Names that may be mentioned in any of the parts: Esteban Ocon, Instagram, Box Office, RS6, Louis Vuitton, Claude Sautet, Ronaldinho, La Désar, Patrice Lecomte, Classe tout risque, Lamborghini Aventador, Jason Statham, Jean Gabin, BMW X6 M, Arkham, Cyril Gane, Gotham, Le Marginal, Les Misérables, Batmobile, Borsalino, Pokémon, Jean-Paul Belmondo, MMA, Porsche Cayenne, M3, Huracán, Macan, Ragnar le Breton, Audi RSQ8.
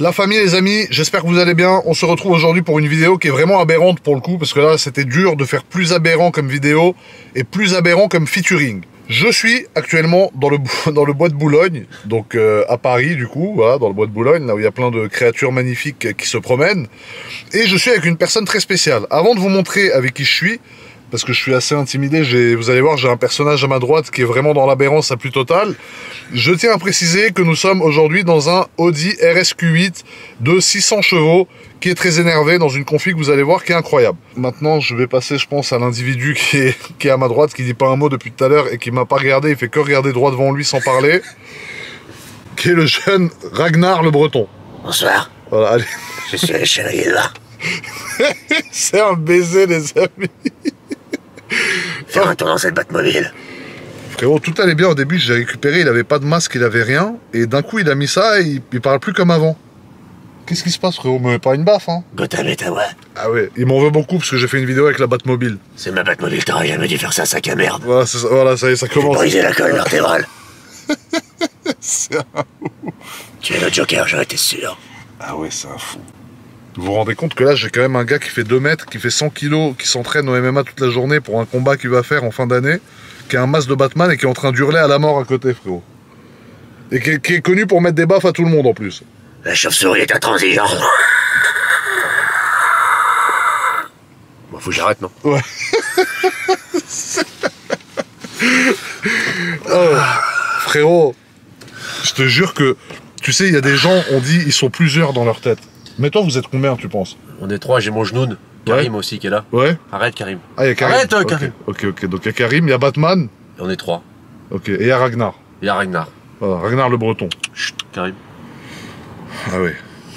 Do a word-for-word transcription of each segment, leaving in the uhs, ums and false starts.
La famille, les amis, j'espère que vous allez bien. On se retrouve aujourd'hui pour une vidéo qui est vraiment aberrante pour le coup, parce que là c'était dur de faire plus aberrant comme vidéo et plus aberrant comme featuring. Je suis actuellement dans le, dans le bois de Boulogne, donc euh, à Paris du coup, voilà, dans le bois de Boulogne, là où il y a plein de créatures magnifiques qui se promènent. Et je suis avec une personne très spéciale. Avant de vous montrer avec qui je suis, parce que je suis assez intimidé, vous allez voir, j'ai un personnage à ma droite qui est vraiment dans l'aberrance la plus totale. Je tiens à préciser que nous sommes aujourd'hui dans un Audi R S Q huit de six cents chevaux, qui est très énervé, dans une config, vous allez voir, qui est incroyable. Maintenant, je vais passer, je pense, à l'individu qui est, qui est à ma droite, qui dit pas un mot depuis tout à l'heure et qui m'a pas regardé, il fait que regarder droit devant lui sans parler, qui est le jeune Ragnar le Breton. Bonsoir. Voilà, allez. Je suis le chevalier là. C'est un baiser, les amis. Faire un tour dans cette Batmobile. Frérot, tout allait bien au début, j'ai récupéré, il avait pas de masque, il avait rien. Et d'un coup, il a mis ça et il, il parle plus comme avant. Qu'est-ce qui se passe, frérot? Mais pas une baffe, hein. Gotham et Tawa. Ah ouais, il m'en veut beaucoup parce que j'ai fait une vidéo avec la Batmobile. C'est ma Batmobile, t'aurais jamais dû faire ça, sac à merde. Voilà, ça, voilà, ça y est, ça commence. J'ai brisé la colonne vertébrale. C'est un fou. Tu es le Joker, j'en étais sûr. Ah ouais, c'est un fou. Vous vous rendez compte que là, j'ai quand même un gars qui fait deux mètres, qui fait cent kilos, qui s'entraîne au M M A toute la journée pour un combat qu'il va faire en fin d'année, qui a un masque de Batman et qui est en train d'hurler à la mort à côté, frérot. Et qui est, qui est connu pour mettre des baffes à tout le monde, en plus. La chauve-souris est intransigeante. Bon, faut que j'arrête, non? Ouais. Oh, frérot, je te jure que... Tu sais, il y a des gens, on dit, ils sont plusieurs dans leur tête. Mais toi, vous êtes combien, tu penses? On est trois, j'ai mon genoune. Karim ouais. Aussi qui est là. Ouais. Arrête, Karim. Ah, il y a Karim. Arrête, Karim. Okay. ok, ok. Donc il y a Karim, il y a Batman. Et on est trois. Ok, et il y a Ragnar. Il y a Ragnar. Voilà, Ragnar le Breton. Chut, Karim. Ah oui.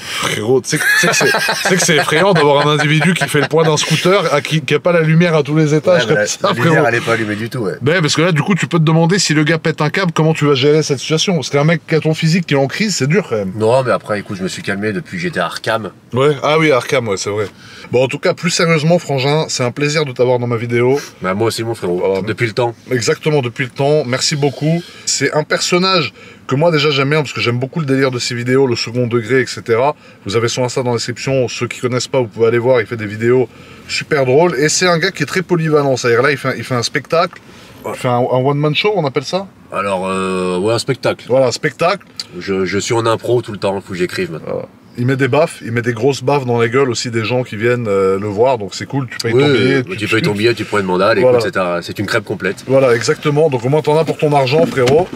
Frérot, tu sais que c'est effrayant d'avoir un individu qui fait le poids d'un scooter, à qui n'a pas la lumière à tous les étages, ouais, comme la, ça, la lumière, elle n'est pas allumée du tout, ouais. Ben, parce que là, du coup, tu peux te demander si le gars pète un câble, comment tu vas gérer cette situation. Parce qu'un mec qui a ton physique, qui est en crise, c'est dur, quand même. Non, mais après, écoute, je me suis calmé depuis que j'étais à Arkham. Ouais, ah oui, à Arkham, ouais, c'est vrai. Bon, en tout cas, plus sérieusement, Frangin, c'est un plaisir de t'avoir dans ma vidéo. Bah, moi aussi, mon frérot, voilà. Depuis le temps. Exactement, depuis le temps, merci beaucoup. C'est un personnage que moi déjà j'aime bien, parce que j'aime beaucoup le délire de ces vidéos, le second degré, et cetera. Vous avez son Insta dans la description, ceux qui connaissent pas, vous pouvez aller voir, il fait des vidéos super drôles, et c'est un gars qui est très polyvalent, c'est-à-dire là, il fait, il fait un spectacle, il fait un, un one-man show, on appelle ça? Alors, euh, ouais, un spectacle. Voilà, un spectacle. Je, je suis en impro tout le temps, il faut que j'écrive maintenant. Voilà. Il met des baffes, il met des grosses baffes dans les gueules aussi des gens qui viennent euh, le voir, donc c'est cool, tu payes oui, ton billet. Oui, tu, tu payes ton billet, tu prends une mandale, voilà. Écoute, c'est une crêpe complète. Voilà, exactement, donc au moins t'en as pour ton argent, frérot.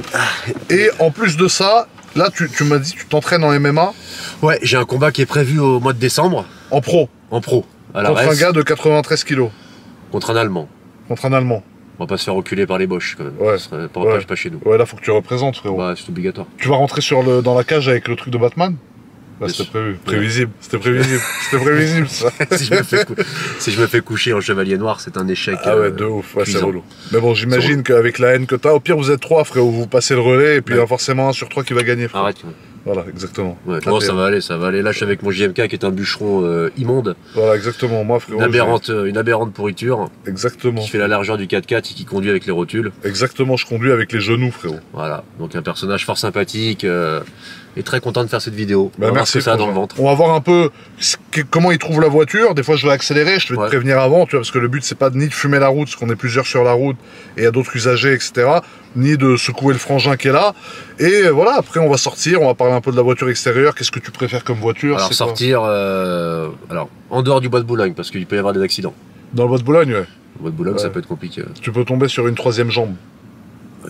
Et en plus de ça, là tu, tu m'as dit tu t'entraînes en M M A. Ouais, j'ai un combat qui est prévu au mois de décembre. En pro? En pro, à la Contre reste. Un gars de quatre-vingt-treize kilos. Contre un Allemand. Contre un Allemand. On va pas se faire reculer par les boches quand même, ouais, ça serait pas, ouais. Pas chez nous. Ouais, là faut que tu représentes, frérot. Bah, c'est obligatoire. Tu vas rentrer sur le, dans la cage avec le truc de Batman? Bah, c'était prévu, prévisible, c'était prévisible, c'était prévisible ça. si, je me fais cou... si je me fais coucher en chevalier noir, c'est un échec. Ah ouais, de euh, ouf, ouais, c'est relou. Mais bon, j'imagine qu'avec la haine que t'as, au pire vous êtes trois, frérot, vous passez le relais et puis il ouais. y a forcément un sur trois qui va gagner, frérot. Arrête. Ouais. Voilà, exactement. Ouais, non, ça va aller, ça va aller. Là, je suis avec mon J M K qui est un bûcheron euh, immonde. Voilà, exactement, moi, frérot. Une aberrante, euh, une aberrante pourriture. Exactement. Qui fait la largeur du quatre quatre et qui conduit avec les rotules. Exactement, je conduis avec les genoux, frérot. Voilà, donc un personnage fort sympathique. Euh... Et très content de faire cette vidéo. Bah, merci. Ça dans le ventre. On va voir un peu que, comment ils trouvent la voiture. Des fois, je vais accélérer, je vais ouais. te prévenir avant, tu vois, parce que le but, c'est pas de, ni de fumer la route, parce qu'on est plusieurs sur la route et il y a d'autres usagers, et cetera. Ni de secouer le frangin qui est là. Et voilà, après, on va sortir, on va parler un peu de la voiture extérieure. Qu'est-ce que tu préfères comme voiture? Alors, sortir euh, alors, en dehors du bois de Boulogne, parce qu'il peut y avoir des accidents. Dans le bois de Boulogne, ouais. Le bois de Boulogne, ouais. Ça peut être compliqué. Tu peux tomber sur une troisième jambe.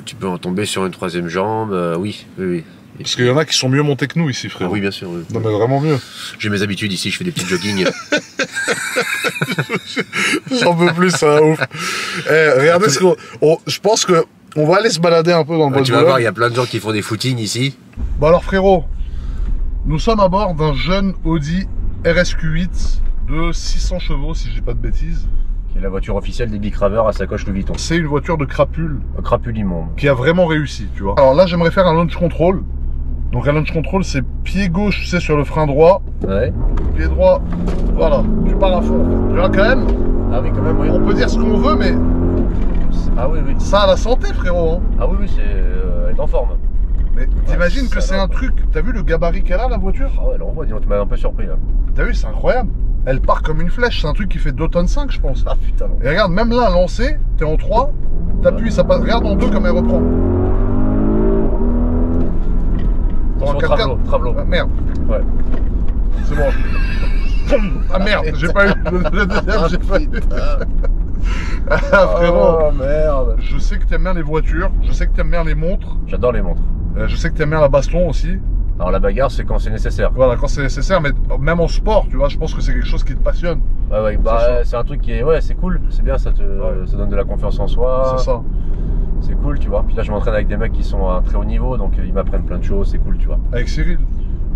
Tu peux en tomber sur une troisième jambe, euh, oui, oui, oui. Parce qu'il y en a qui sont mieux montés que nous ici, frère. Ah oui, bien sûr. Oui. Non, mais vraiment mieux. J'ai mes habitudes ici, je fais des petits joggings. J'en peux plus, ça, ouf. Eh, regardez ce qu'on... Je pense que on va aller se balader un peu dans le bois de Boulogne. Tu vas voir, il y a plein de gens qui font des footings ici. Bah alors, frérot, nous sommes à bord d'un jeune Audi R S Q huit de six cents chevaux, si j'ai pas de bêtises. Qui est la voiture officielle des Big Ravers à sacoche Louis Vuitton. C'est une voiture de crapule. Un crapule immonde. Qui a vraiment réussi, tu vois. Alors là, j'aimerais faire un launch control. Donc un launch control, c'est pied gauche, tu sais, sur le frein droit. Ouais. Pied droit, voilà, tu pars à fond. Tu vois quand même. Ah oui, quand même, oui. On peut dire ce qu'on veut, mais... Ah oui, oui. Ça a la santé, frérot. Hein. Ah oui, oui, c'est... Euh, elle est en forme. Mais t'imagines ouais, que c'est un truc, t'as vu le gabarit qu'elle a la voiture? Ah ouais, là on voit, tu m'as un peu surpris là. T'as vu, c'est incroyable. Elle part comme une flèche, c'est un truc qui fait deux tonnes cinq je pense. Ah putain. Et regarde, même là, lancé, t'es en trois, t'appuies, ça passe, regarde en deux comme elle reprend. Dans le travelot, travelot. Ah merde. Ouais. C'est bon. Ah merde, j'ai pas eu le deuxième, j'ai pas eu. Ah frérot, oh, merde. Je sais que t'aimes bien les voitures, je sais que t'aimes bien les montres. J'adore les montres. Euh, je sais que t'aimes bien la baston aussi. Alors la bagarre, c'est quand c'est nécessaire. Voilà, quand c'est nécessaire, mais même en sport, tu vois, je pense que c'est quelque chose qui te passionne. Ouais, ouais, bah, c'est un truc qui est, ouais, c'est cool, c'est bien, ça te, ouais. ça donne de la confiance en soi. C'est ça. C'est cool, tu vois. Puis là, je m'entraîne avec des mecs qui sont à un très haut niveau, donc ils m'apprennent plein de choses, c'est cool, tu vois. Avec Cyril.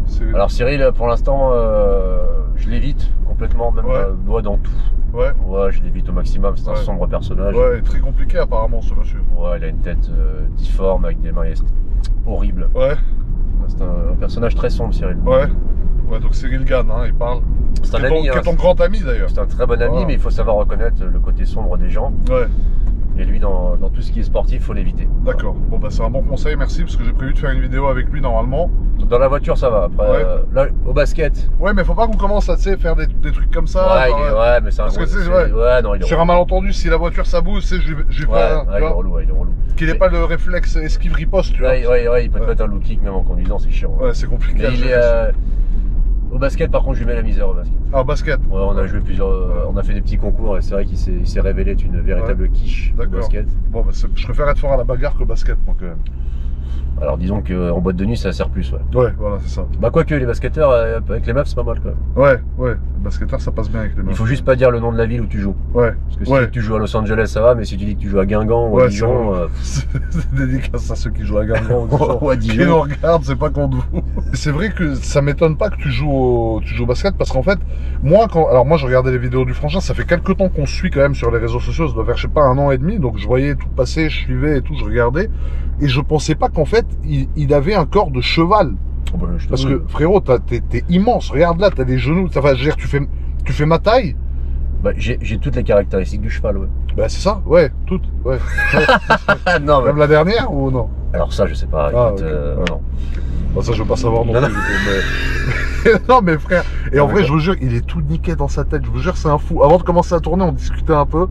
Cyril. Alors Cyril, pour l'instant, euh, je l'évite complètement, même ouais. Euh, ouais, dans tout. Ouais. Ouais, je l'évite au maximum, c'est un ouais. sombre personnage. Ouais, très compliqué apparemment ce monsieur. Ouais, il a une tête euh, difforme avec des mains horribles. Ouais. C'est un, un personnage très sombre, Cyril. Ouais. Ouais, donc Cyril Gane, hein, il parle. C'est un ami. Qui est ton grand ami d'ailleurs. C'est un très bon ami, voilà. Mais il faut savoir reconnaître le côté sombre des gens. Ouais. Et lui, dans, dans tout ce qui est sportif, il faut l'éviter. D'accord. Bon, bah c'est un bon conseil, merci, parce que j'ai prévu de faire une vidéo avec lui normalement. Dans la voiture, ça va. Après, ouais. euh, là, au basket. Ouais, mais faut pas qu'on commence à, tu sais, faire des, des trucs comme ça. Ouais, genre, ouais mais c'est un parce gros, que, ouais. Ouais, non, il est sur relou. Un malentendu, si la voiture s'abouse, c'est je, je ouais, pas. Ouais, il est relou, ouais, il est relou. Qu'il n'ait mais... pas le réflexe esquive-riposte, tu ouais, vois. Ouais, ouais, il peut ouais. te mettre un low kick même en conduisant, c'est chiant. Ouais, ouais c'est compliqué. Mais il est, euh... Au basket, par contre, je lui mets la misère au basket. Ah, au basket. Ouais, on a joué plusieurs, ouais. on a fait des petits concours et c'est vrai qu'il s'est révélé être une véritable ouais. quiche au basket. Bon, bah, je préfère être fort à la bagarre qu'au basket, moi, quand même. Alors, disons qu'en boîte de nuit, ça sert plus, ouais. Ouais, voilà, c'est ça. Bah, quoique, les basketteurs, avec les meufs, c'est pas mal, quand même. Ouais, ouais, les basketteurs, ça passe bien avec les meufs. Il faut juste pas dire le nom de la ville où tu joues. Ouais. Parce que si ouais. tu joues à Los Angeles, ça va, mais si tu dis que tu joues à Guingamp ou à ouais, Dijon. Euh... C'est dédicace à ceux qui jouent à Guingamp ou à Dijon. Qui nous regardent, c'est pas contre vous. C'est vrai que ça m'étonne pas que tu joues au, tu joues au basket, parce qu'en fait, moi, quand. Alors, moi, je regardais les vidéos du Franchise, ça fait quelques temps qu'on suit quand même sur les réseaux sociaux, ça doit faire, je sais pas, un an et demi, donc je voyais tout passer, je suivais et tout, je regardais. Et je pensais pas qu'en fait, il, il avait un corps de cheval. Oh ben, parce que frérot, t'es immense. Regarde là, t'as des genoux. Enfin, je veux dire, tu fais, tu fais ma taille. Bah, j'ai toutes les caractéristiques du cheval, ouais. Bah, c'est ça, ouais, toutes, ouais. Non, même mais... la dernière ou non? Alors ça, je sais pas. Ah, écoute, okay. euh, ouais. Non. Bon, ça, je veux pas savoir non, non plus. Mais... non, mais frère. Et non, en vrai, quoi. Je vous jure, il est tout niqué dans sa tête. Je vous jure, c'est un fou. Avant de commencer à tourner, on discutait un peu.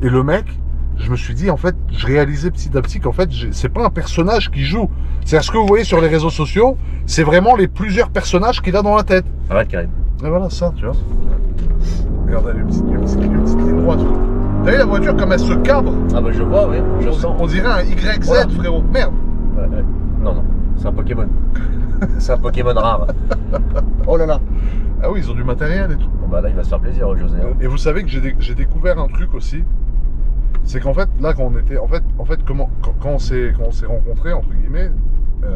Et le mec. Je me suis dit, en fait, je réalisais petit à petit qu'en fait, c'est pas un personnage qui joue. C'est-à-dire, ce que vous voyez sur les réseaux sociaux, c'est vraiment les plusieurs personnages qu'il a dans la tête. Ah ouais, Karim. Et voilà, ça, tu vois. Regardez, les petites, les petites, les petites lignes droites. T'as vu la voiture, comme elle se cabre? Ah bah, je vois, oui. Je on, sens. On dirait un Y Z, ouais. Frérot. Merde. Ouais, ouais. Non, non, c'est un Pokémon. C'est un Pokémon rare. Oh là là. Ah oui, ils ont du matériel et tout. Bon bah là, il va se faire plaisir, José. Hein. Et vous savez que j'ai dé découvert un truc aussi. C'est qu'en fait, là, quand on était. En fait, en fait comment, quand, quand on s'est rencontrés, entre guillemets, euh,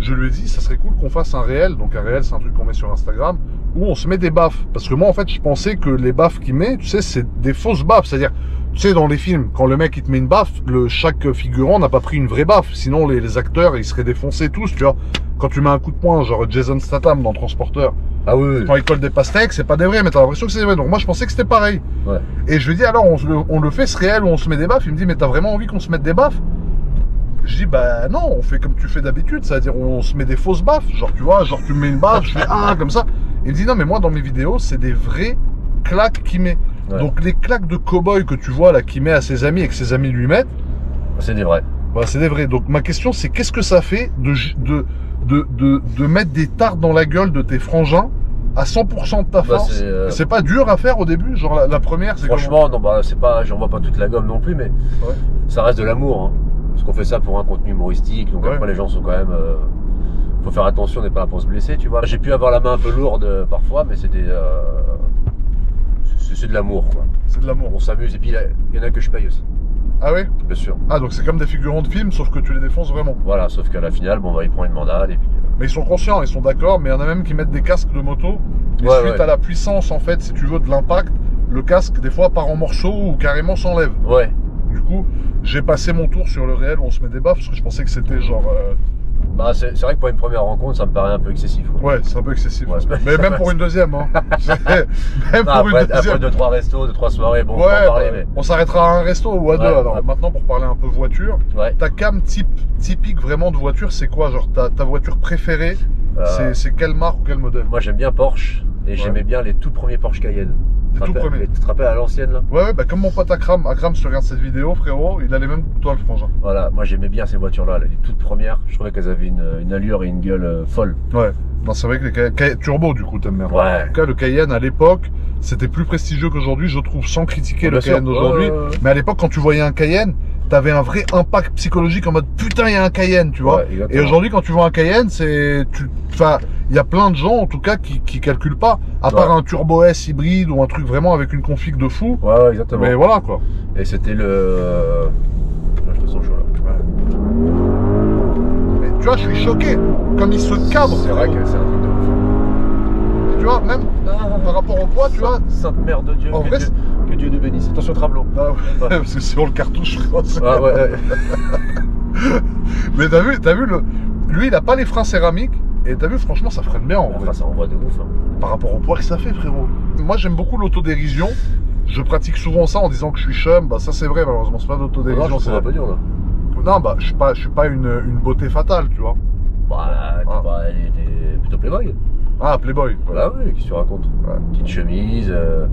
je lui ai dit, ça serait cool qu'on fasse un réel. Donc, un réel, c'est un truc qu'on met sur Instagram, où on se met des baffes. Parce que moi, en fait, je pensais que les baffes qu'il met, tu sais, c'est des fausses baffes. C'est-à-dire, tu sais, dans les films, quand le mec, il te met une baffe, le, chaque figurant n'a pas pris une vraie baffe. Sinon, les, les acteurs, ils seraient défoncés tous, tu vois. Quand tu mets un coup de poing, genre Jason Statham dans Transporteur, ah oui, oui. Quand il colle des pastèques, c'est pas des vrais, mais t'as l'impression que c'est des vrais. Donc moi, je pensais que c'était pareil. Ouais. Et je lui dis, alors, on, se, on le fait, ce réel, où on se met des baffes. Il me dit, mais t'as vraiment envie qu'on se mette des baffes? Je dis, bah non, on fait comme tu fais d'habitude, c'est-à-dire on se met des fausses baffes. Genre, tu vois, genre tu me mets une baffe, je fais ah, comme ça. Il me dit, non, mais moi, dans mes vidéos, c'est des vraies claques qu'il met. Ouais. Donc les claques de cow-boy que tu vois là, qu'il met à ses amis et que ses amis lui mettent, c'est des vrais. Bah, c'est des vrais. Donc ma question, c'est qu'est-ce que ça fait de. de De, de, de mettre des tartes dans la gueule de tes frangins à cent pour cent de ta force, bah c'est euh... pas dur à faire au début, genre la, la première c'est franchement comment... non bah c'est pas, j'en vois pas toute la gomme non plus mais ouais. Ça reste de l'amour hein, parce qu'on fait ça pour un contenu humoristique donc ouais. Après les gens sont quand même euh... faut faire attention, on n'est pas là pour se blesser tu vois, j'ai pu avoir la main un peu lourde parfois mais c'était euh... c'est de l'amour quoi, c'est de l'amour, on s'amuse et puis il y en a que je paye aussi. Ah oui? Bien sûr. Ah donc c'est comme des figurants de film, sauf que tu les défonces vraiment. Voilà, sauf qu'à la finale, bon bah ils prennent une mandale et puis... Mais ils sont conscients, ils sont d'accord, mais il y en a même qui mettent des casques de moto. Et ouais, suite ouais. à la puissance en fait, si tu veux, de l'impact, le casque des fois part en morceaux ou carrément s'enlève. Ouais. Du coup, j'ai passé mon tour sur le réel où on se met des baffes, parce que je pensais que c'était genre... Euh... Bah, c'est vrai que pour une première rencontre, ça me paraît un peu excessif. Ouais, ouais c'est un peu excessif. Ouais, mais même pour une deuxième. Hein. Même non, pour après, une deuxième. Après deux, trois restos, deux, trois soirées, bon, ouais, on va en parler. Bah, mais... On s'arrêtera à un resto ou à ouais, deux. Alors ouais. Maintenant, pour parler un peu voiture, ouais. ta cam type, typique vraiment de voiture, c'est quoi? Genre ta, ta voiture préférée, euh... c'est quelle marque ou quel modèle? Moi, j'aime bien Porsche et ouais. j'aimais bien les tout premiers Porsche Cayenne. Les tout premiers. Tu te rappelles à l'ancienne là? Ouais, ouais, bah comme mon pote Akram, Akram, si tu regardes cette vidéo, frérot, il a les mêmes que toi, le frangin. Voilà, moi j'aimais bien ces voitures-là, les toutes premières. Je trouvais qu'elles avaient une, une allure et une gueule euh, folle. Ouais, c'est vrai que les Cayenne turbo, du coup, t'aimes bien. Ouais. En tout cas, le Cayenne à l'époque, c'était plus prestigieux qu'aujourd'hui, je trouve, sans critiquer le Cayenne d'aujourd'hui. Euh... Mais à l'époque, quand tu voyais un Cayenne, t'avais un vrai impact psychologique en mode putain, il y a un Cayenne, tu vois. Ouais, et aujourd'hui, quand tu vois un Cayenne, c'est. Tu... Enfin, il y a plein de gens, en tout cas, qui, qui calculent pas. À ouais. part un turbo S hybride ou un truc vraiment avec une config de fou. Ouais, ouais exactement. Mais voilà quoi. Et c'était le. Là, je te sens chaud là. Ouais. Mais tu vois, je suis choqué. Comme il se cadre. C'est vrai que c'est un truc de fou. Et tu vois, même ah, par rapport au poids, tu vois. Sainte Mère de Dieu. En vrai, Dieu, que Dieu nous bénisse. Attention au travelot. Ah, ouais. ouais. Parce que sinon le cartouche, je pense. Ah, ouais, ouais. Mais t'as vu, t'as vu le. Lui, il a pas les freins céramiques. Et t'as vu, franchement, ça freine bien en vrai. Enfin, ça envoie de ouf. Hein. Par rapport au poids que ça fait, frérot. Moi, j'aime beaucoup l'autodérision. Je pratique souvent ça en disant que je suis chum. Bah, ça, c'est vrai, malheureusement, c'est pas d'autodérision. C'est un peu dur, là. Non, bah, je suis pas, je suis pas une, une beauté fatale, tu vois. Bah, t'es ah. bah, plutôt Playboy. Ah, Playboy. Bah, oui, qu'est-ce que tu racontes ouais. Petite chemise. Euh...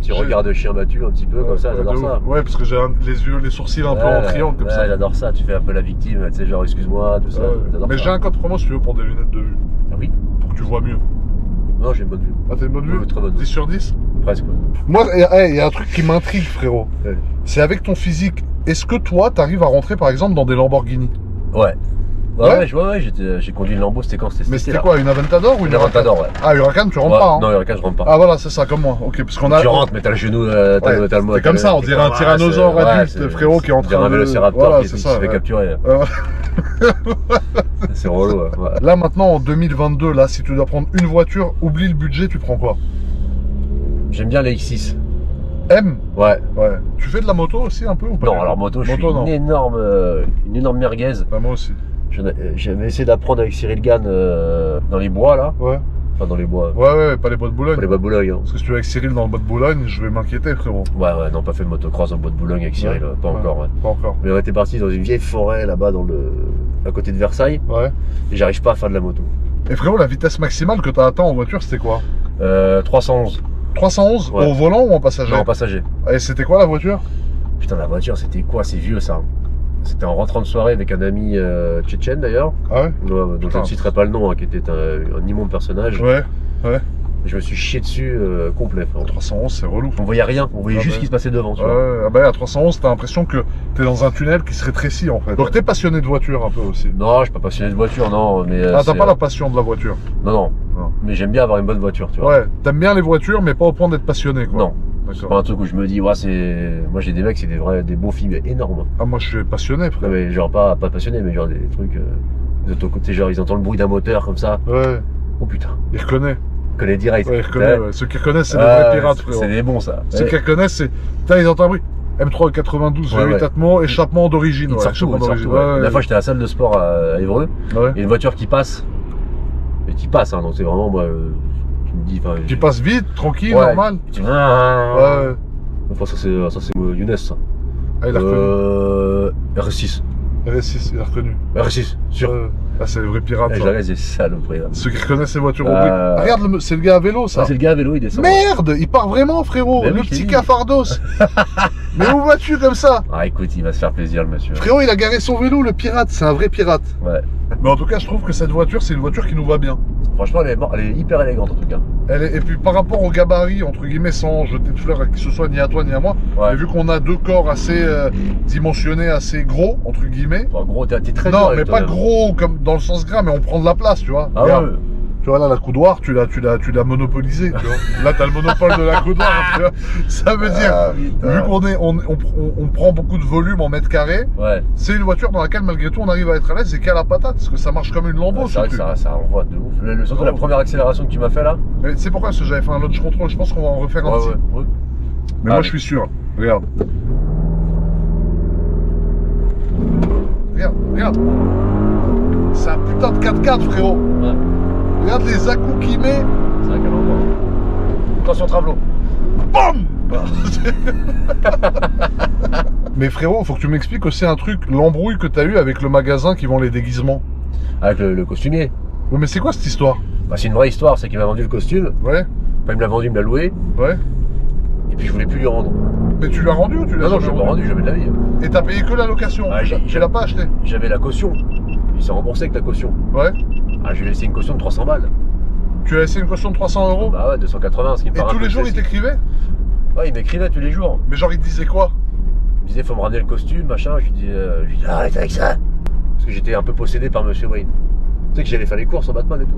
Petit regard de chien battu un petit peu ouais, comme ça, ouais, j'adore ça. Ouais, parce que j'ai les yeux, les sourcils un ouais, peu en triangle comme ouais, ça. J'adore ça, tu fais un peu la victime, tu sais, genre excuse-moi, tout ça. Ouais, mais j'ai un code promo si tu veux pour des lunettes de vue. Ah oui? Pour que tu vois mieux. Non, j'ai une bonne vue. Ah, t'as une bonne vue? Oui, très bonne vue. dix sur dix? Presque. Ouais. Moi, il hey, y a un truc qui m'intrigue, frérot. Ouais. C'est avec ton physique, est-ce que toi, t'arrives à rentrer par exemple dans des Lamborghini? Ouais. Ouais, ouais, ouais, ouais, ouais j'ai conduit une Lambo, c'était quand c'était. Mais c'était quoi, une Aventador ou une, une Aventador, ouais. Ah, Huracán, tu rentres ouais, pas, hein. Non, Huracán, je rentre pas. Ah, voilà, c'est ça, comme moi. Ok, parce qu'on a. Tu rentres, mais t'as le genou, euh, t'as ouais, le mode. C'est comme ça, on dirait un tyrannosaure ouais, adulte, frérot, qui est en train de. Un vélociraptor voilà, qui s'est ouais. fait capturer. Euh... c'est relou, ouais. ouais. Là, maintenant, en deux mille vingt-deux, là, si tu dois prendre une voiture, oublie le budget, tu prends quoi? J'aime bien les X six. M ouais. ouais. Tu fais de la moto aussi un peu ou pas? Non, alors moto, je suis une énorme, une énorme merguez. Bah, moi aussi. J'avais essayé d'apprendre avec Cyril Gane euh, dans les bois là. Ouais. Enfin dans les bois. Ouais ouais, pas les bois de Boulogne. Pas les bois de Boulogne. Hein. Parce que si tu es avec Cyril dans le bois de Boulogne, je vais m'inquiéter frérot. Ouais ouais, non pas fait le motocross dans le bois de Boulogne avec Cyril, ouais. pas ouais. encore. Ouais. Pas encore. Mais on était parti dans une vieille forêt là-bas dans le, à côté de Versailles. Ouais. Et j'arrive pas à faire de la moto. Et frérot, la vitesse maximale que t'as atteint en voiture, c'était quoi? euh, trois cent onze. trois cent onze ouais. Au volant ou en passager? Non, en passager. Et c'était quoi la voiture? Putain la voiture, c'était quoi? C'est vieux ça. C'était en rentrant de soirée avec un ami euh, tchétchène d'ailleurs. Ah ouais euh, dont je ne citerai pas le nom, hein, qui était un, un immonde personnage. Ouais, ouais. Je me suis chié dessus euh, complet. Frère. À trois cent onze, c'est relou. On voyait rien, on voyait ah juste ce bah... qui se passait devant. Tu ah vois. Ouais, bah à trois cent onze, t'as l'impression que t'es dans un tunnel qui se rétrécit en fait. Donc t'es passionné de voiture un peu aussi. Non, je suis pas passionné de voiture, non. Mais, euh, ah, t'as pas la passion de la voiture? Non, non. non. Mais j'aime bien avoir une bonne voiture, tu vois. Ouais, t'aimes bien les voitures, mais pas au point d'être passionné, quoi. Non. C'est pas un truc où je me dis, ouais, c'est. Moi j'ai des mecs, c'est des vrais, des beaux films énormes. Ah, moi je suis passionné, frère. Non, mais genre pas, pas passionné, mais genre des trucs. Euh, de genre ils entendent le bruit d'un moteur comme ça. Ouais. Oh putain. Ils reconnaissent. Ils reconnaissent direct. Ouais, ils reconnaissent, ouais. Ceux qui reconnaissent, c'est ah, des vrais pirates, frère. C'est des bons, ça. Ceux ouais. qui reconnaissent, c'est. Putain, ils entendent un bruit. M trois quatre-vingt-douze, ouais, ouais. Atmos, échappement d'origine. Ouais, échappement d'origine. Ouais, ouais. La fois j'étais à la salle de sport à Évreux. Ouais. Et une voiture qui passe. Et qui passe, hein, donc c'est vraiment moi. Euh... Tu passes vite, tranquille, ouais, normal. Tu... Ouais. Enfin, ça c'est Younes ça. Ah il a euh... reconnu. R S six. R S six, il a reconnu. R S six, sûr. Euh... Ah c'est les vrais pirates. Ah, j'arrête, c'est saloperie. Ceux qui reconnaissent ces voitures au bruit. Euh... Ah, regarde, le... c'est le gars à vélo ça. Ah, c'est le gars à vélo, il descend. Merde, il part vraiment frérot. Mais le petit cafardos. Mais où vas-tu comme ça? Ah écoute, il va se faire plaisir le monsieur. Frérot, il a garé son vélo, le pirate, c'est un vrai pirate. Ouais. Mais en tout cas, je trouve que cette voiture, c'est une voiture qui nous va bien. Franchement, elle est, elle est hyper élégante en tout cas. Elle est, et puis par rapport au gabarit, entre guillemets, sans jeter de fleurs à qui ce soit, ni à toi ni à moi, ouais. vu qu'on a deux corps assez euh, dimensionnés, assez gros, entre guillemets. Pas gros, t'es très Non, mais pas gros comme dans le sens gras, mais on prend de la place, tu vois. Ah ouais. Tu vois là, la coudoir, tu l'as tu l'as, tu l'as monopolisée. Tu vois. Là, t'as le monopole de la coudoir. Tu vois. Ça veut dire, ah, vu qu'on est, on, on, on prend beaucoup de volume en mètre carré, ouais. c'est une voiture dans laquelle malgré tout on arrive à être à l'aise et qu'à la patate, parce que ça marche comme une Lambo. Ah, c'est ça, ça envoie de ouf. Le, le, surtout la première accélération que tu m'as fait là. Mais c'est pourquoi parce que j'avais fait un launch control. Je pense qu'on va en refaire un ouais, petit. Ouais, ouais. Mais ah, moi, oui. je suis sûr. Regarde. Regarde, regarde. C'est un putain de quatre quatre, frérot. Ouais. Regarde les à-coups qu'il met. C'est vrai qu'elle envoie. Attention, travelot. BOM. Mais frérot, faut que tu m'expliques aussi un truc, l'embrouille que t'as eu avec le magasin qui vend les déguisements. Avec le, le costumier. Oui, mais c'est quoi cette histoire? Bah, c'est une vraie histoire, c'est qu'il m'a vendu le costume. Ouais. Enfin, il me l'a vendu, il me l'a loué. Ouais. Et puis je voulais plus lui rendre. Mais tu l'as rendu ou tu l'as? Non, non, je l'ai pas rendu, j'avais de la vie. Et t'as payé que la location? Ah, tu l'as pas acheté? J'avais la caution. Il s'est remboursé avec la caution. Ouais. Ah, j'ai laissé une caution de trois cents balles. Tu as laissé une caution de trois cents euros? Bah ouais, deux cent quatre-vingts, ce qui me paraît. Et tous les jours, il t'écrivait? Ouais, il m'écrivait tous les jours. Mais genre, il te disait quoi? Il me disait, faut me ramener le costume, machin. Je lui dis, euh, je lui dis ah, arrête avec ça. Parce que j'étais un peu possédé par Monsieur Wayne. Tu sais que j'allais faire les courses en Batman et tout.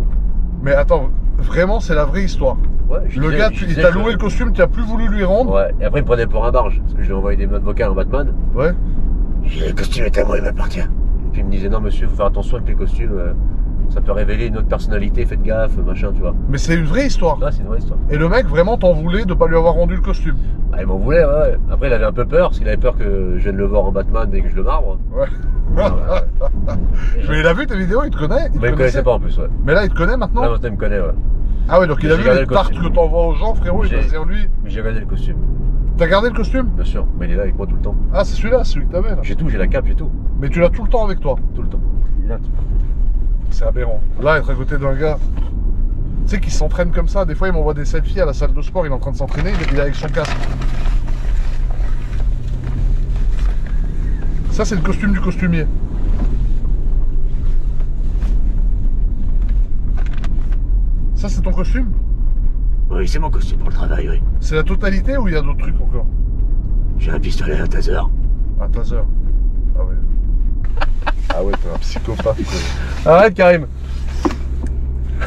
Mais attends, vraiment, c'est la vraie histoire. Ouais, je le disais, gars, tu, il t'a loué que... le costume, tu as plus voulu lui rendre. Ouais, et après, il me prenait pour un barge. Parce que je lui ai envoyé des notes vocales en Batman. Ouais. Je dis, le costume est à moi, il m'appartient. Puis il me disait, non, monsieur, faut faire attention avec les costumes. Euh... Ça peut révéler une autre personnalité, faites gaffe, machin, tu vois. Mais c'est une vraie histoire. Ouais, c'est une vraie histoire. Et le mec, vraiment, t'en voulait de pas lui avoir rendu le costume? Bah, il m'en voulait, ouais. Après, il avait un peu peur, parce qu'il avait peur que je vienne le voir en Batman et que je le marbre. Ouais. Voilà. Mais il a vu tes vidéos, il te connaît? Il te connaissait, connaissait pas en plus, ouais. Mais là, il te connaît maintenant? Là, maintenant, il me connaît, ouais. Ah ouais, donc mais il a vu les tartes que t'envoies aux gens, frérot, il est sur lui. Mais j'ai gardé le costume. T'as gardé le costume? Bien sûr, mais il est là avec moi tout le temps. Ah, c'est celui-là, celui que t'avais là? J'ai tout, j'ai la cape, j'ai tout. Mais tu l'as tout le temps avec toi? Tout le temps. Il a tout. C'est aberrant. Là, être à côté d'un gars, tu sais, qui s'entraîne comme ça. Des fois, il m'envoie des selfies à la salle de sport. Il est en train de s'entraîner. Il est avec son casque. Ça, c'est le costume du costumier. Ça, c'est ton costume? Oui, c'est mon costume pour le travail, oui. C'est la totalité ou il y a d'autres trucs encore? J'ai un pistolet à un taser. Un taser? Ah oui. Ah ouais, t'es un psychopathe, quoi. Arrête, Karim. Ah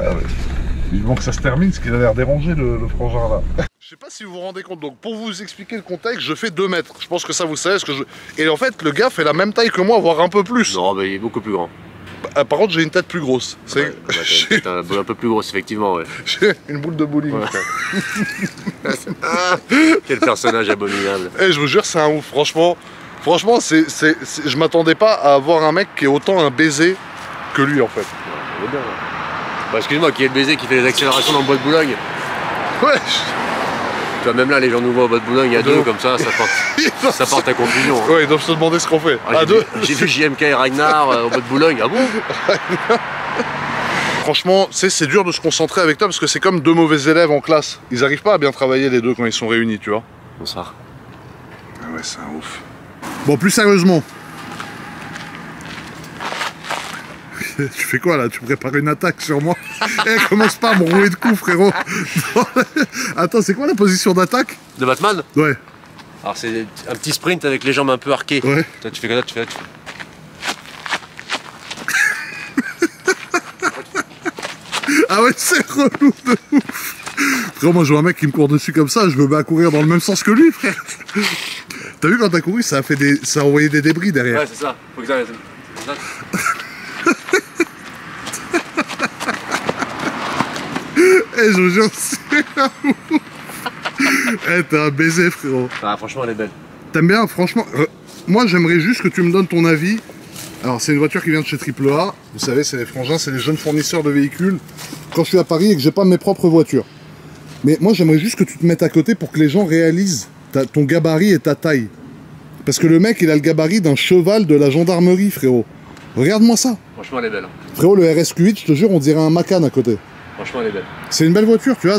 ouais. Vivement que ça se termine, parce qu'il a l'air dérangé, le, le frangin, là. Je sais pas si vous vous rendez compte. Donc, pour vous expliquer le contexte, je fais deux mètres. Je pense que ça, vous savez ce que je... Et en fait, le gars fait la même taille que moi, voire un peu plus. Non, mais il est beaucoup plus grand. Bah, par contre, j'ai une tête plus grosse. C'est ouais, bah, t'as une tête un peu plus grosse, effectivement, ouais. J'ai une boule de bowling. Ouais. Ah, quel personnage abominable. Eh, je vous jure, c'est un ouf, franchement. Franchement, c'est, c'est, c'est, je m'attendais pas à avoir un mec qui est autant un baiser que lui, en fait. Ouais, bien, ouais. Bah, excuse-moi, qui est le baiser qui fait les accélérations dans le bois de Boulogne? Ouais. Tu vois, même là, les gens nous voient au bois de Boulogne, il y a deux, deux comme ça, ça porte, ça porte à confusion. Hein. Ouais, ils doivent se demander ce qu'on fait. Ah, à deux. J'ai vu J M K et Ragnar euh, au bois de Boulogne, ah bon? Franchement, c'est dur de se concentrer avec toi parce que c'est comme deux mauvais élèves en classe. Ils n'arrivent pas à bien travailler les deux quand ils sont réunis, tu vois. Bonsoir. Ah ouais, c'est un ouf. Bon, plus sérieusement. Tu fais quoi là? Tu prépares une attaque sur moi? Eh, commence pas à me rouler de coups, frérot. Attends, c'est quoi la position d'attaque? De Batman? Ouais. Alors, c'est un petit sprint avec les jambes un peu arquées. Ouais. Toi, tu fais comme ça, tu fais là, tu fais... Ah ouais, c'est relou de ouf. Frérot, moi, je vois un mec qui me court dessus comme ça, je me mets à courir dans le même sens que lui, frère. T'as vu quand t'as couru, ça a, fait des... ça a envoyé des débris derrière. Ouais, c'est ça. Faut que ça... ça... Eh, je vous jure, c'est un ouf. Eh, t'es un baiser, frérot. Ah, franchement, elle est belle. T'aimes bien, franchement. Euh, moi, j'aimerais juste que tu me donnes ton avis. Alors, c'est une voiture qui vient de chez triple A. Vous savez, c'est les frangins, c'est les jeunes fournisseurs de véhicules. Quand je suis à Paris et que j'ai pas mes propres voitures. Mais moi, j'aimerais juste que tu te mettes à côté pour que les gens réalisent ton gabarit et ta taille. Parce que le mec, il a le gabarit d'un cheval de la gendarmerie, frérot. Regarde-moi ça. Franchement, elle est belle. Frérot, le R S Q huit, je te jure, on dirait un Macan à côté. Franchement, elle est belle. C'est une belle voiture, tu vois.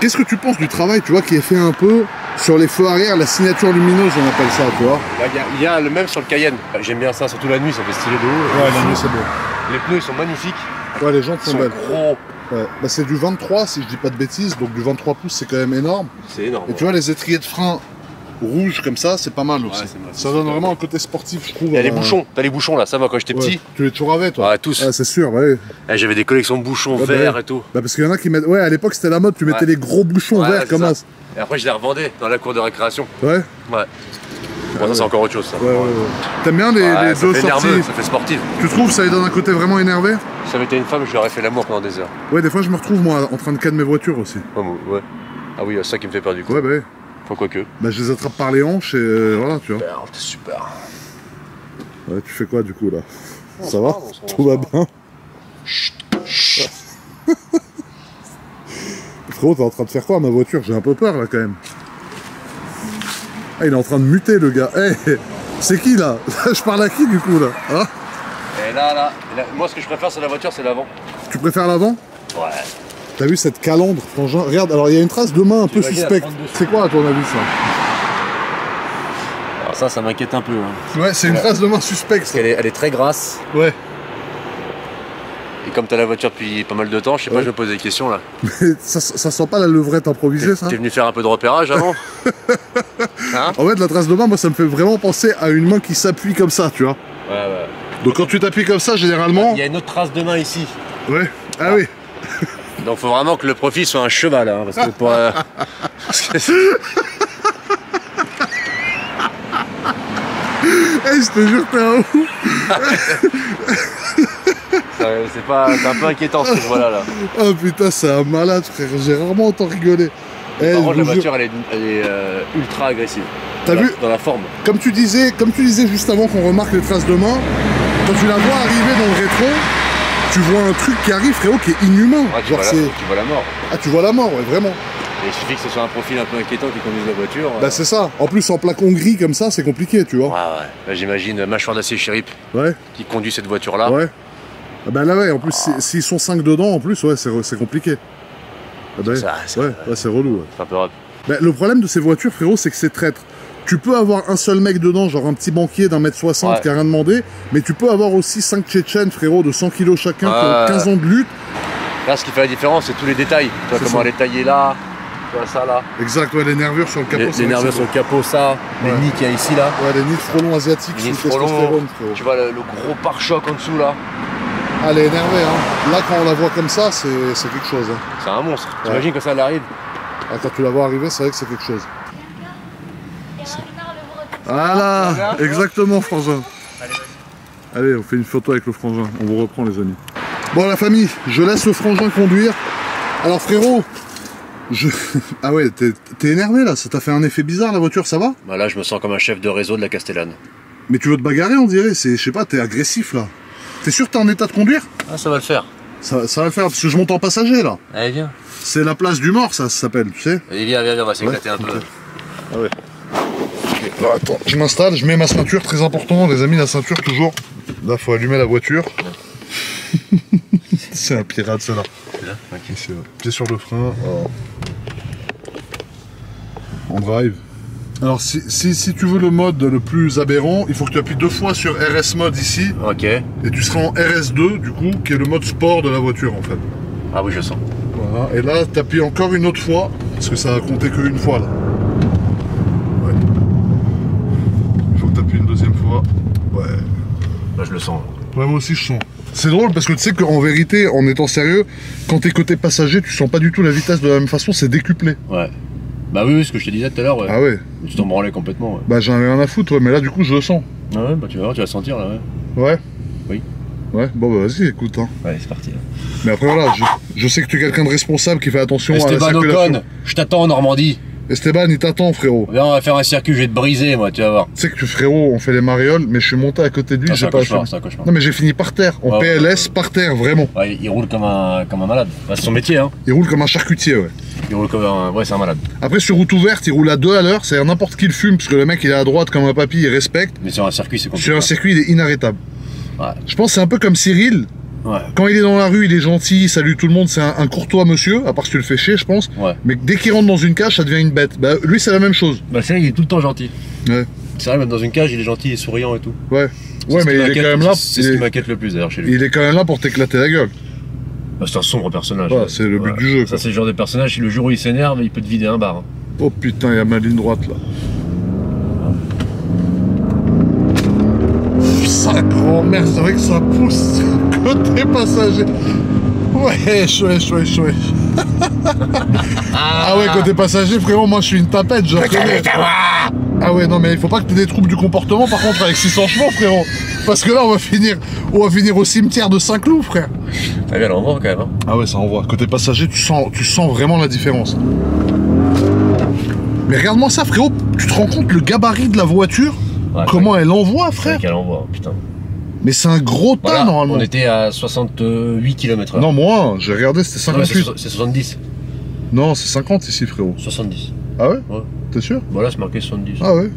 Qu'est-ce que tu penses du travail, tu vois, qui est fait un peu sur les feux arrière, la signature lumineuse, on appelle ça, tu vois. Il y, y a le même sur le Cayenne. J'aime bien ça, surtout la nuit, ça fait stylé de haut. Ouais, la nuit, c'est beau. Les pneus, sont magnifiques. Ouais, les gens sont, sont belles. Gros. Ouais. Bah, c'est du vingt-trois si je dis pas de bêtises, donc du vingt-trois pouces c'est quand même énorme. C'est énorme. Et ouais. Tu vois les étriers de frein rouges comme ça, c'est pas mal aussi. Ouais, ça donne vraiment un côté sportif, je trouve. Il y a les euh... bouchons, t'as les bouchons là, ça va quand j'étais ouais. petit. Tu les toujours avais toi? Ouais, tous. Ah, c'est sûr, ouais. Ouais, j'avais des collections de bouchons ouais, verts ouais. et tout. Bah, parce qu'il y en a qui mettent. Ouais, à l'époque c'était la mode, tu mettais ouais. les gros bouchons ouais, verts ouais, comme ça. Un... Et après je les revendais dans la cour de récréation. Ouais. Ouais. Bon, ça c'est encore autre chose ça. Ouais, ouais, ouais. T'aimes bien les, ouais, les deux sorties? Nerveux, ça fait sportif. Tu trouves ça lui donne un côté vraiment énervé? Si ça avait été une femme, je lui aurais fait l'amour pendant des heures. Ouais, des fois je me retrouve moi en train de cadrer mes voitures aussi. Oh, ouais. Ah oui, c'est ça qui me fait perdre du coup. Ouais, bah ouais. Enfin, quoi que. Bah je les attrape par les hanches et euh, voilà, tu vois. Super, super. Ouais, tu fais quoi du coup là? Non, ça va, va Tout va bien? Frérot, t'es en train de faire quoi à ma voiture? J'ai un peu peur là quand même. Ah, il est en train de muter le gars. Hey, c'est qui là? Je parle à qui du coup là, hein? Et là, là, là, moi ce que je préfère c'est la voiture, c'est l'avant. Tu préfères l'avant? Ouais. T'as vu cette calandre? Regarde, alors il y a une trace de main un peu suspecte. C'est quoi à ton avis ça? Ça, ça m'inquiète un peu. Hein. Ouais, c'est une trace de main suspecte. Parce qu'elle est, elle est très grasse. Ouais. Et comme t'as la voiture depuis pas mal de temps, je sais ouais. pas, je me pose des questions là. Mais ça, ça sent pas la levrette improvisée ça? T'es venu faire un peu de repérage avant? Hein? En fait, la trace de main, moi, ça me fait vraiment penser à une main qui s'appuie comme ça, tu vois. Ouais, ouais. Donc quand tu t'appuies comme ça, généralement. Il y a une autre trace de main ici. Ouais. Ah, ah. oui. Donc faut vraiment que le profil soit un cheval, hein, parce que pour. Euh... parce que hey, je te jure, t'es un ouf. C'est pas, un peu inquiétant ce que je vois là. là. Oh putain, c'est un malade, frère. J'ai rarement entendu rigoler. Hey, Par contre, la voiture, elle est, elle est euh, ultra agressive. T'as vu? Dans la forme. Comme tu disais, comme tu disais juste avant qu'on remarque les traces de main, quand tu la vois arriver dans le rétro, tu vois un truc qui arrive, frérot, qui est inhumain. Ah, tu, Genre vois la, tu vois la mort. Ah, tu vois la mort, ouais, vraiment. Et il suffit que ce soit un profil un peu inquiétant qui conduise la voiture. Bah euh... c'est ça. En plus en placon gris comme ça, c'est compliqué, tu vois. Ouais, ouais. Bah, j'imagine mâchoire d'acier shérif ouais. qui conduit cette voiture-là. Ouais. Bah là, ouais. En plus, oh. s'ils sont cinq dedans, en plus, ouais, c'est compliqué. Ah, bah, c'est ouais. ouais, ouais. relou. Ouais. C'est un peu rap. Bah, le problème de ces voitures, frérot, c'est que c'est traître. Tu peux avoir un seul mec dedans, genre un petit banquier d'un mètre soixante ouais. qui a rien demandé, mais tu peux avoir aussi cinq Tchétchènes, frérot, de cent kilos chacun, ouais. qui ont quinze ans de lutte. Là, ce qui fait la différence, c'est tous les détails. Tu vois comment elle est taillée là. Ça là. Exact, ouais, les nervures sur le capot. Les, les nervures sur le capot, ça, ouais. les nids qu'il y a ici là. Ouais, les nids de frelons asiatiques, les nids de frelons. Tu vois le, le gros pare-choc en dessous là. Ah, elle est énervée, hein. Là, quand on la voit comme ça, c'est quelque chose. Hein. C'est un monstre. Ouais. T'imagines quand ça elle arrive. Ah, quand tu la vois arriver, c'est vrai que c'est quelque chose. Voilà, ah, exactement, frangin. Allez, Allez, on fait une photo avec le frangin. On vous reprend, les amis. Bon, la famille, je laisse le frangin conduire. Alors, frérot. Je... Ah ouais, t'es énervé là, ça t'a fait un effet bizarre la voiture, ça va? Bah là je me sens comme un chef de réseau de la Castellane. Mais tu veux te bagarrer on dirait, je sais pas, t'es agressif là. T'es sûr que t'es en état de conduire? Ah ça va le faire. Ça, ça va le faire, parce que je monte en passager là. Allez viens. C'est la place du mort ça, ça s'appelle, tu sais. Allez viens, viens, viens, on va s'éclater ouais, un peu. Okay. Ah ouais. Okay. Alors, attends, je m'installe, je mets ma ceinture, très important, les amis, la ceinture toujours. Là faut allumer la voiture. C'est un pirate celle-là. Okay. Pied sur le frein. Alors. On drive. Alors si, si, si tu veux le mode le plus aberrant, il faut que tu appuies deux fois sur R S mode ici. Ok. Et tu seras en R S deux du coup, qui est le mode sport de la voiture en fait. Ah oui je sens. Voilà. Et là tu appuies encore une autre fois, parce que ça a compté qu'une fois là. Ouais. Il faut que tu appuies une deuxième fois. Ouais. Là je le sens. Ouais moi aussi je sens. C'est drôle parce que tu sais qu'en vérité, en étant sérieux, quand t'es côté passager, tu sens pas du tout la vitesse de la même façon, c'est décuplé. Ouais. Bah oui, ce que je te disais tout à l'heure, ouais. Ah ouais. Tu t'en branlais complètement, ouais. Bah j'en avais rien à foutre, ouais, mais là du coup je le sens. Ah ouais, bah tu vas voir, tu vas sentir là, ouais. Ouais. Oui. Ouais, bon bah vas-y, écoute, hein. Ouais, c'est parti. Là. Mais après voilà, je, je sais que tu es quelqu'un de responsable qui fait attention Esteban à la circulation. Esteban Ocon, je t'attends en Normandie. Esteban, il t'attend, frérot. Viens, on va faire un circuit, je vais te briser, moi, tu vas voir. Tu sais que, frérot, on fait les marioles, mais je suis monté à côté de lui, j'ai pas fini. Non, mais j'ai fini par terre, en ouais, P L S, ouais. par terre, vraiment. Ouais, il roule comme un, comme un malade. Bah, c'est son métier, hein. Il roule comme un charcutier, ouais. Il roule comme un. Ouais, c'est un malade. Après, sur route ouverte, il roule à deux à l'heure, c'est-à-dire n'importe qui le fume, parce que le mec, il est à droite comme un papy, il respecte. Mais sur un circuit, c'est compliqué. Sur un circuit, il est inarrêtable. Ouais. Je pense que c'est un peu comme Cyril. Ouais. Quand il est dans la rue, il est gentil, il salue tout le monde, c'est un, un courtois monsieur, à part si tu le fais chier, je pense. Ouais. Mais dès qu'il rentre dans une cage, ça devient une bête. Bah, lui, c'est la même chose. Bah, c'est vrai, il est tout le temps gentil. Ouais. C'est vrai, même dans une cage, il est gentil, il est souriant et tout. Ouais, ouais, mais il est quand même là. C'est ce qui m'inquiète le plus d'ailleurs chez lui. Il est quand même là pour t'éclater la gueule. Bah, c'est un sombre personnage. Ouais, c'est le but ouais. du jeu. Ça, c'est le genre de personnage, le jour où il s'énerve, il peut te vider un bar. Hein. Oh putain, il y a ma ligne droite là. Sa grand-mère, c'est vrai que ça pousse côté passager. Ouais, chouette, chouette, chouette. Ah ouais, côté passager, frérot, moi je suis une tapette, je reconnais. Ah ouais, non mais il faut pas que tu aies des troubles du comportement par contre avec six cents chevaux, frérot. Parce que là, on va finir, on va finir au cimetière de Saint-Cloud, frère. Ah bien, là, on voit quand même. Hein. Ah ouais, ça envoie. Côté passager, tu sens, tu sens vraiment la différence. Mais regarde-moi ça, frérot. Tu te rends compte le gabarit de la voiture? Ouais, comment elle envoie, frère? Qu'elle envoie, putain. Mais c'est un gros tas, voilà, normalement. On était à soixante-huit kilomètres heure. Non, moins, j'ai regardé, c'était cinquante-huit. C'est soixante-dix. Non, c'est cinquante ici, frérot. soixante-dix. Ah ouais? Ouais. T'es sûr? Voilà, c'est marqué soixante-dix. Ah ouais?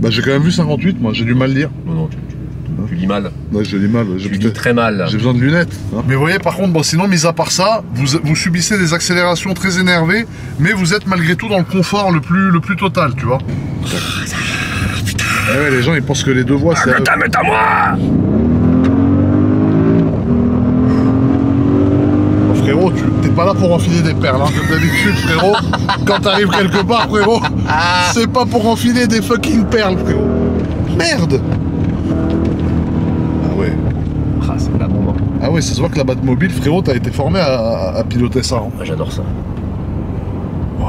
Bah, j'ai quand même vu cinquante-huit, moi, j'ai du mal à lire. Non, non, tu, tu, hein? tu lis mal. Ouais, je lis mal. Je lis très mal. J'ai besoin de lunettes. Hein? Mais vous voyez, par contre, bon, sinon, mis à part ça, vous, vous subissez des accélérations très énervées, mais vous êtes malgré tout dans le confort le plus, le plus total, tu vois. Eh ouais, les gens ils pensent que les deux voies c'est... Putain, mais à moi oh, frérot, tu t'es pas là pour enfiler des perles, hein. Comme d'habitude, frérot. Quand t'arrives quelque part, frérot, c'est pas pour enfiler des fucking perles, frérot. Merde. Ah ouais. Ah, c'est la bombe. Ah ouais, ça se voit que la Batmobile, frérot, t'as été formé à, à piloter ça. Hein. Ouais, j'adore ça. Ouais.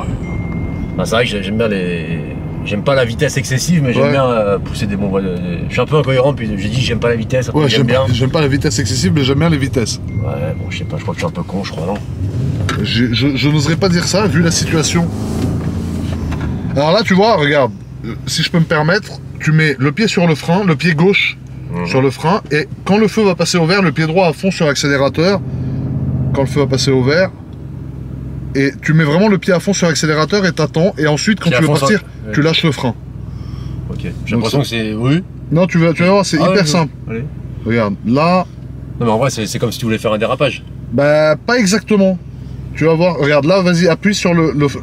Bah, c'est vrai que j'aime bien les... J'aime pas la vitesse excessive, mais j'aime ouais. bien euh, pousser des bons voies. De... Je suis un peu incohérent, puis j'ai dit j'aime pas la vitesse. Ouais, j'aime bien. J'aime pas la vitesse excessive, mais j'aime bien les vitesses. Ouais, bon, je sais pas, je crois que je suis un peu con, je crois, non? Je, je, je n'oserais pas dire ça, vu la situation. Alors là, tu vois, regarde, si je peux me permettre, tu mets le pied sur le frein, le pied gauche mmh. sur le frein, et quand le feu va passer au vert, le pied droit à fond sur l'accélérateur. Quand le feu va passer au vert. Et tu mets vraiment le pied à fond sur l'accélérateur et t'attends. Et ensuite, quand tu veux partir, ça... tu lâches le frein. Ok. J'ai l'impression que c'est... Oui. Non, tu vas tu voir, c'est ah, hyper oui, simple. Oui. Allez. Regarde, là... Non, mais en vrai, c'est comme si tu voulais faire un dérapage. Bah, pas exactement. Tu vas voir, regarde, là, vas-y, appuie sur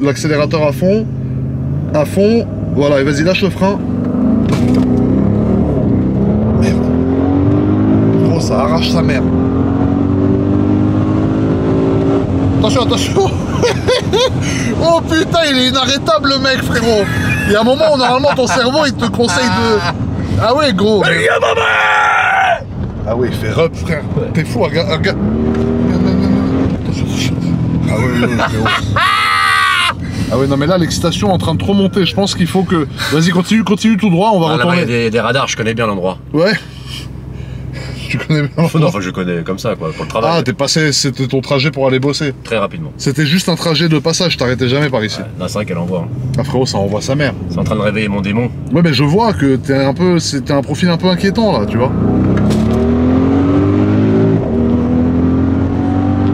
l'accélérateur le, le, à fond. À fond. Voilà, et vas-y, lâche le frein. Merde. Oh, ça arrache sa mère. Attention, attention. Oh putain, il est inarrêtable le mec, frérot. Il y a un moment où normalement ton cerveau il te conseille de... Ah ouais gros. Ah ouais, il fait rep frère. Ouais. T'es fou, regarde, regarde. Ah ouais, ouais, frérot. Ah ouais, non mais là l'excitation est en train de trop monter, je pense qu'il faut que... Vas-y, continue, continue tout droit, on va ah, retourner. Là, il y a des, des radars, je connais bien l'endroit. Ouais. Tu connais bien. Non, enfin, je connais comme ça, quoi, pour le travail. Ah, t'es passé, c'était ton trajet pour aller bosser. Très rapidement. C'était juste un trajet de passage, t'arrêtais jamais par ici. Ouais, c'est vrai qu'elle envoie. Hein. Ah frérot, ça envoie sa mère. C'est en train de réveiller mon démon. Ouais, mais je vois que t'es un peu, t'es un profil un peu inquiétant, là, tu vois.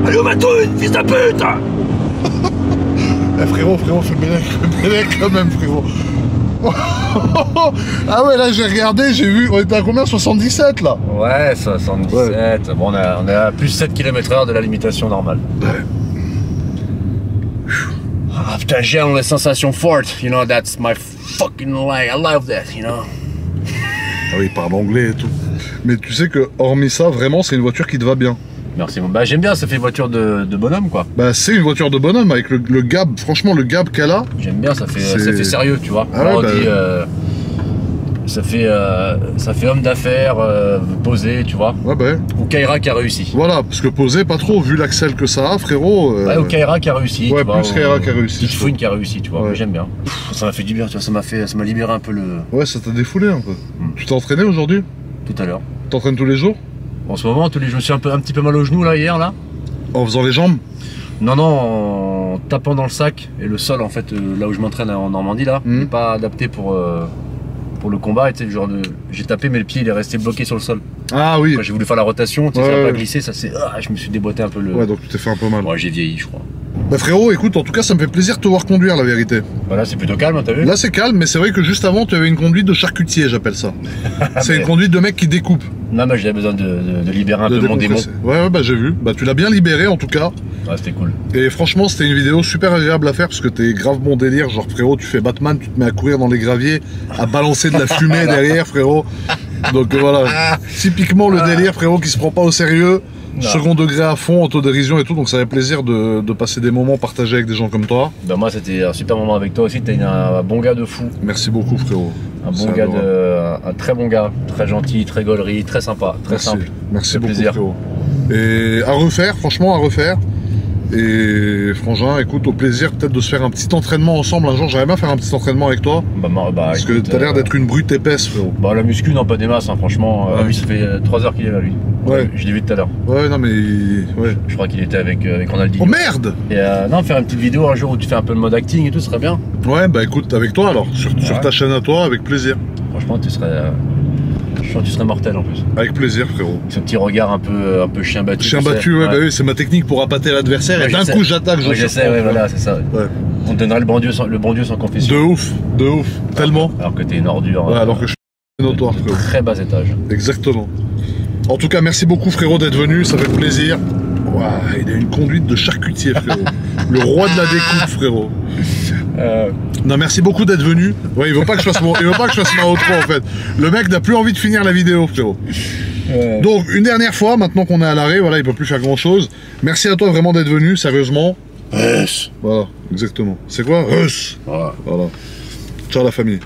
Allô, ma toune, fils de pute. Eh, frérot, frérot, fais bélec, fais bélec quand même, frérot. Ah ouais, là j'ai regardé, j'ai vu, on était à combien? Soixante-dix-sept là. Ouais, soixante-dix-sept, ouais. Bon, on est on à plus sept kilomètres heure de la limitation normale. Ouais. Ah putain, j'aime les sensations fortes, you know, that's my fucking life, I love that, you know. Ah oui, il parle anglais et tout. Mais tu sais que, hormis ça, vraiment, c'est une voiture qui te va bien. Merci, bah j'aime bien, ça fait voiture de, de bonhomme quoi. Bah c'est une voiture de bonhomme avec le, le gab, franchement le gab qu'elle a. J'aime bien, ça fait, ça fait sérieux tu vois. Ah ouais, on bah... dit, euh, ça, fait, euh, ça fait homme d'affaires, euh, posé tu vois. Ouais, bah... Ou Kaira qui a réussi. Voilà, parce que posé pas trop, vu l'axel que ça a frérot. Euh... Ouais, ou Kaira qui a réussi. Ouais, tu plus vois, Kaira ou, qui a réussi. Petite fouine qui a réussi tu vois, ouais. J'aime bien. Pff, ça m'a fait du bien, tu vois, ça m'a fait, ça m'a libéré un peu le... Ouais, ça t'a défoulé un peu. Mm. Tu t'es entraîné aujourd'hui? Tout à l'heure. T'entraînes tous les jours? En ce moment, tous les, je me suis un, peu, un petit peu mal au genou là, hier là. En faisant les jambes? Non, non, en tapant dans le sac. Et le sol, en fait, là où je m'entraîne en Normandie là, mmh. n'est pas adapté pour, euh, pour le combat. Et tu sais, genre, j'ai tapé, mais le pied il est resté bloqué sur le sol. Ah oui. J'ai voulu faire la rotation, tu sais, ouais, ça n'a ouais. pas glissé, ça c'est... Ah, je me suis déboîté un peu le... Ouais, donc tu t'es fait un peu mal. Ouais, j'ai vieilli, je crois. Bah frérot, écoute, en tout cas, ça me fait plaisir de te voir conduire, la vérité. Bah là, c'est plutôt calme, t'as vu? Là, c'est calme, mais c'est vrai que juste avant, tu avais une conduite de charcutier, j'appelle ça. C'est mais... une conduite de mec qui découpe. Non, mais j'avais besoin de, de, de libérer un de peu mon démon. Ouais, ouais, bah j'ai vu. Bah tu l'as bien libéré, en tout cas. Ouais, c'était cool. Et franchement, c'était une vidéo super agréable à faire, parce que t'es grave bon délire. Genre, frérot, tu fais Batman, tu te mets à courir dans les graviers, à balancer de la fumée derrière, frérot. Donc voilà, typiquement le délire, frérot, qui se prend pas au sérieux. Non. Second degré à fond, autodérision et tout, donc ça fait plaisir de, de passer des moments partagés avec des gens comme toi. Ben moi c'était un super moment avec toi aussi, t'es un, un bon gars de fou. Merci beaucoup frérot. Un bon gars, de, un, un très bon gars, très gentil, très gaulerie, très sympa, très Merci. simple. Merci beaucoup plaisir. frérot. Et à refaire, franchement à refaire. Et frangin, écoute, au plaisir peut-être de se faire un petit entraînement ensemble un jour. J'aimerais bien faire un petit entraînement avec toi. Bah, bah, parce écoute, que t'as l'air d'être qu'une brute épaisse, frérot. Bah, la muscu, non, pas des masses, hein, franchement. Ouais. Euh, lui, ça fait trois heures qu'il est là, lui. Ouais. Je l'ai vu tout à l'heure. Ouais, non, mais. Ouais. Je, je crois qu'il était avec, euh, avec Ronaldinho. Oh merde! Et euh, non, faire une petite vidéo un jour où tu fais un peu le mode acting et tout, ce serait bien. Ouais, bah écoute, avec toi alors. Sur, ouais. Sur ta chaîne à toi, avec plaisir. Franchement, tu serais. Euh... Je pense que tu serais mortel en plus. Avec plaisir, frérot. Ce petit regard un peu, un peu chien battu. Chien battu, ouais, ouais. Bah oui, c'est ma technique pour appâter l'adversaire et d'un coup j'attaque. Je sais, ouais, voilà, c'est ça. Ouais. On te donnerait le bon Dieu sans, le bon Dieu sans confession. De ouf, de ouf, alors, tellement. Alors que t'es une ordure. Ouais, euh, alors que je suis notoire, frérot. Très bas étage. Exactement. En tout cas, merci beaucoup, frérot, d'être venu, ça fait plaisir. Wow, il a une conduite de charcutier, frérot. Le roi de la découpe, frérot. Euh... Non, merci beaucoup d'être venu. Ouais, il veut pas que je fasse mon, il veut pas que je fasse ma outro en fait. Le mec n'a plus envie de finir la vidéo, frérot. Euh... Donc une dernière fois, maintenant qu'on est à l'arrêt, voilà, il peut plus faire grand chose. Merci à toi vraiment d'être venu, sérieusement. Yes. Voilà, exactement. C'est quoi? Yes. Voilà. Voilà. Ciao la famille.